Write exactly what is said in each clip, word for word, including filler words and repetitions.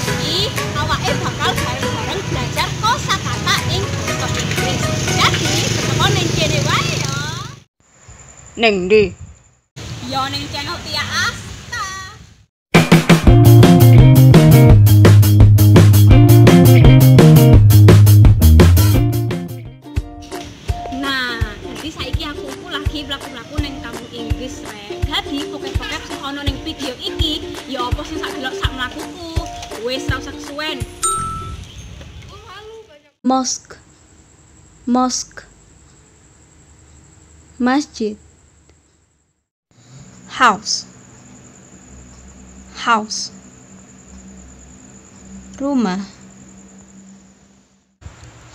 Jadi awak eh bakal bareng-bareng belajar kosakata ing basa Inggris. Jadi ketemu ning kene wae ya. Ning ndi? Ya ning channel Tia Asta. Nah, jadi saiki aku ku lagi mlaku-mlaku ning kampung Inggris rek. Dadi poket-poket sing ana ning video iki ya apa sing sak delok sak mlakuku. Wes rasa kesuwen. Mosque, mosque, masjid, house, house, rumah,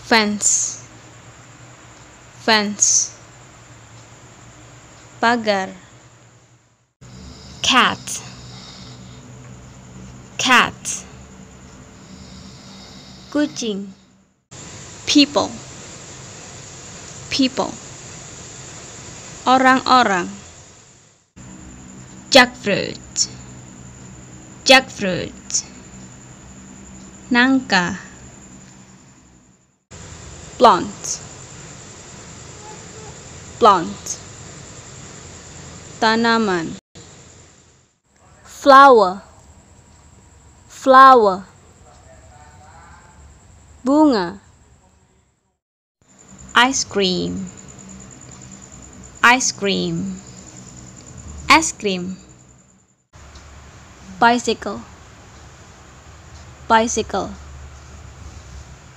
fence, fence, pagar, cat, cat. Kucing, people, people, orang-orang, jackfruit, jackfruit, nangka, plant, plant, tanaman, flower, flower. Bunga, ice cream, ice cream, ice cream, bicycle, bicycle,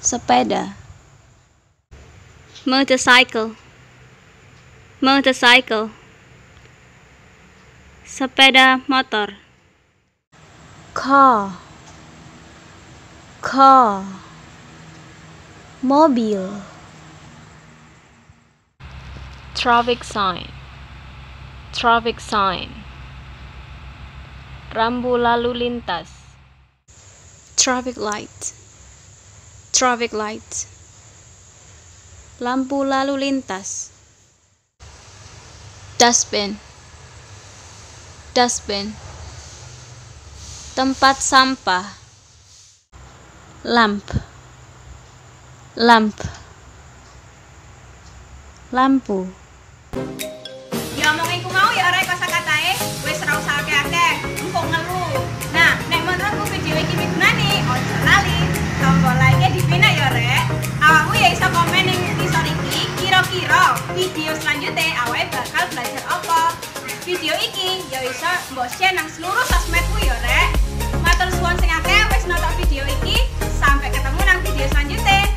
sepeda, motorcycle, motorcycle, sepeda motor, car, car. Mobil, traffic sign, traffic sign, rambu lalu lintas, traffic light, traffic light, lampu lalu lintas, dustbin, dustbin, tempat sampah, lamp, lamp, lampu. Ya omongin ku mau ya arek kosakatae wis ora usah akeh-akeh, engko ngeluh. Nah, nek menurutmu video iki migunani, ojo lali, tombol like-e dipindah ya arek. Awakmu ya iso komen ning ngisor iki, kira-kira video selanjutnya awake bakal belajar apa. Video iki ya iso mbok share nang seluruh sosmedmu ya arek. Matur suwun sing akeh wis nonton video iki, sampai ketemu nang video selanjutnya.